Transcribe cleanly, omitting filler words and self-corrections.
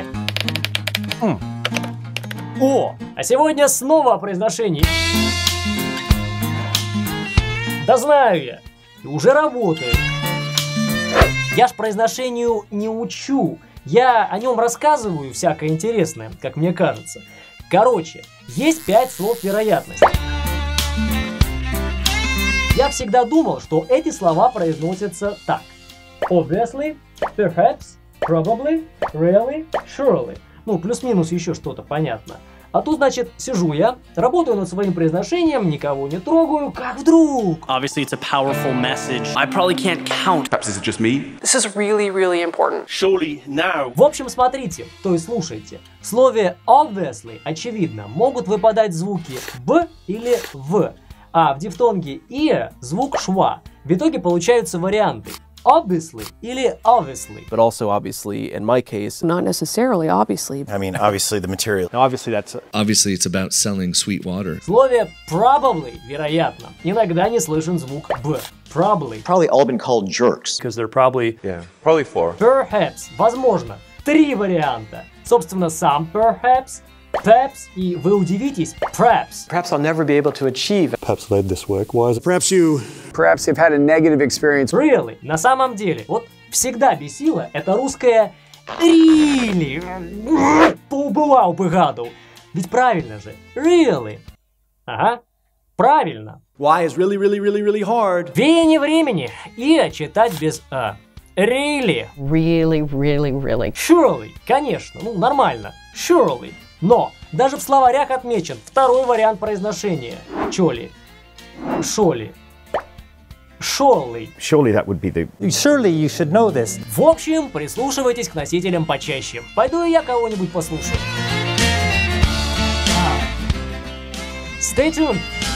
мне. О! А сегодня снова о произношении. Да знаю я. И уже работаю. Я ж произношению не учу. Я о нем рассказываю всякое интересное, как мне кажется. Короче, есть 5 слов вероятности. Я всегда думал, что эти слова произносятся так. Obviously, perhaps, probably, really, surely. Ну, плюс-минус еще что-то, понятно. А тут, значит, сижу я, работаю над своим произношением, никого не трогаю, как вдруг. Obviously, it's a powerful message. I probably can't count. Perhaps it's just me. This is really, really important. Surely now. В общем, смотрите, то есть слушайте. В слове obviously, очевидно, могут выпадать звуки б или в, а в дифтонге и звук шва. В итоге получаются варианты. Obviously или obviously. But also obviously in my case. Not necessarily obviously. I mean obviously the material. No, obviously that's... Obviously it's about selling sweet water. В слове probably, вероятно, иногда не слышен звук б. Probably. Probably all been called jerks. Because they're probably... Yeah. Probably four. Perhaps. Возможно. 3 варианта. Собственно, сам perhaps, perhaps и вы удивитесь perhaps. Perhaps I'll never be able to achieve. Perhaps led this work was. Perhaps you... Perhaps you've had a negative experience. Really. На самом деле. Вот всегда бесило это русское really. Поубывал бы гаду. Ведь правильно же. Really. Ага. Правильно. Why is really, really, really, really hard. Веяние времени. И читать без а. Really. Really, really, really. Surely. Конечно. Ну, нормально. Surely. Но даже в словарях отмечен второй вариант произношения. Чоли. Шоли. Surely. Surely that would be the... Surely you should know this. В общем, прислушивайтесь к носителям почаще. Пойду я кого-нибудь послушаю. Stay tuned.